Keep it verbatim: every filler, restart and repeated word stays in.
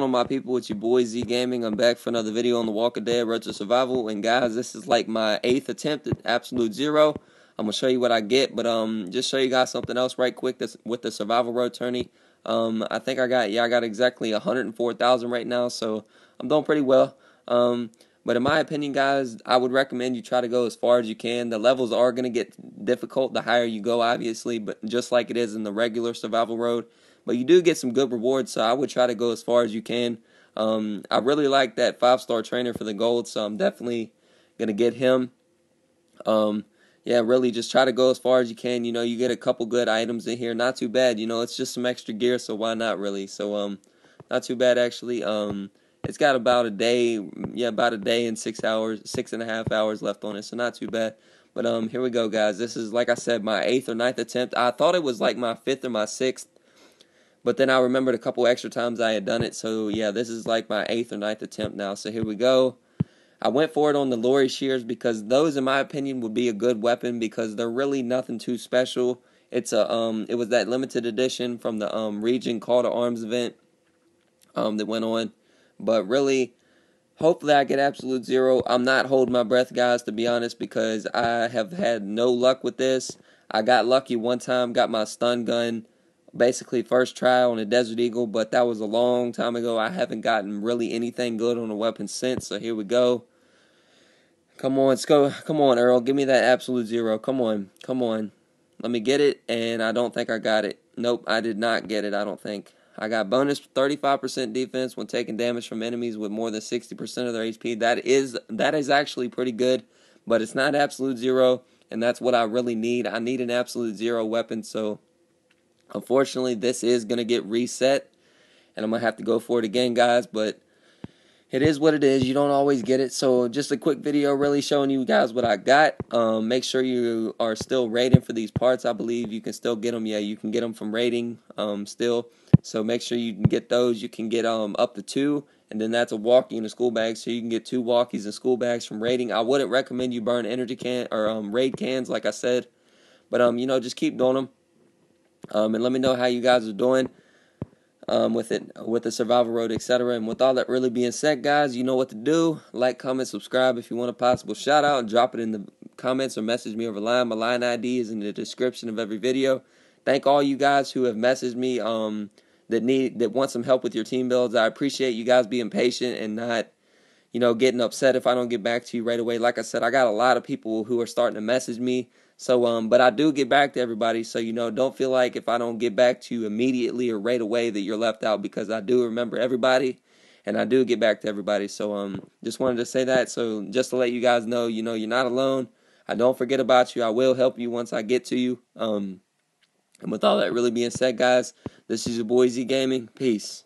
Hello my people, it's your boy Z Gaming. I'm back for another video on the Walking Dead Road to Survival, and guys, this is like my eighth attempt at Absolute Zero. I'm gonna show you what I get, but um, just show you guys something else right quick. That's with the survival road tourney. Um, I think I got yeah, I got exactly one hundred four thousand right now, so I'm doing pretty well. Um, but in my opinion, guys, I would recommend you try to go as far as you can. The levels are gonna get difficult the higher you go, obviously, but just like it is in the regular survival road. But you do get some good rewards, so I would try to go as far as you can. Um, I really like that five-star trainer for the gold, so I'm definitely going to get him. Um, yeah, really just try to go as far as you can. You know, you get a couple good items in here. Not too bad. You know, it's just some extra gear, so why not really? So, um, not too bad, actually. Um, it's got about a day, yeah, about a day and six hours, six and a half hours left on it, so not too bad. But um, here we go, guys. This is, like I said, my eighth or ninth attempt. I thought it was like my fifth or my sixth. But then I remembered a couple extra times I had done it. So, yeah, this is like my eighth or ninth attempt now. So, here we go. I went for it on the Lori Shears because those, in my opinion, would be a good weapon because they're really nothing too special. It's a um, It was that limited edition from the um, region Call to Arms event um, that went on. But, really, hopefully I get Absolute Zero. I'm not holding my breath, guys, to be honest, because I have had no luck with this. I got lucky one time, got my stun gun. Basically first try on a Desert Eagle, but that was a long time ago. I haven't gotten really anything good on a weapon since, so here we go. Come on, let's go. Come on, Earl. Give me that Absolute Zero. Come on. Come on. Let me get it, and I don't think I got it. Nope, I did not get it, I don't think. I got bonus thirty-five percent defense when taking damage from enemies with more than sixty percent of their H P. That is, that is actually pretty good, but it's not Absolute Zero, and that's what I really need. I need an Absolute Zero weapon, so unfortunately, this is going to get reset, and I'm going to have to go for it again, guys, but it is what it is. You don't always get it, so just a quick video really showing you guys what I got. Um, make sure you are still rating for these parts. I believe you can still get them. Yeah, you can get them from rating um, still, so make sure you can get those. You can get um, up to two, and then that's a walkie and a school bag, so you can get two walkies and school bags from rating. I wouldn't recommend you burn energy can or um, raid cans, like I said, but um, you know, just keep doing them. Um, and let me know how you guys are doing um, with it, with the survival road, et cetera. And with all that really being said, guys, you know what to do. Like, comment, subscribe if you want a possible shout out. Drop it in the comments or message me over Line. My Line I D is in the description of every video. Thank all you guys who have messaged me um, that need that want some help with your team builds. I appreciate you guys being patient and not, you know, getting upset if I don't get back to you right away. Like I said, I got a lot of people who are starting to message me. So, um, but I do get back to everybody, so, you know, don't feel like if I don't get back to you immediately or right away that you're left out, because I do remember everybody, and I do get back to everybody. So, um, just wanted to say that, so just to let you guys know, you know, you're not alone. I don't forget about you. I will help you once I get to you. Um, and with all that really being said, guys, this is your boy Z Gaming. Peace.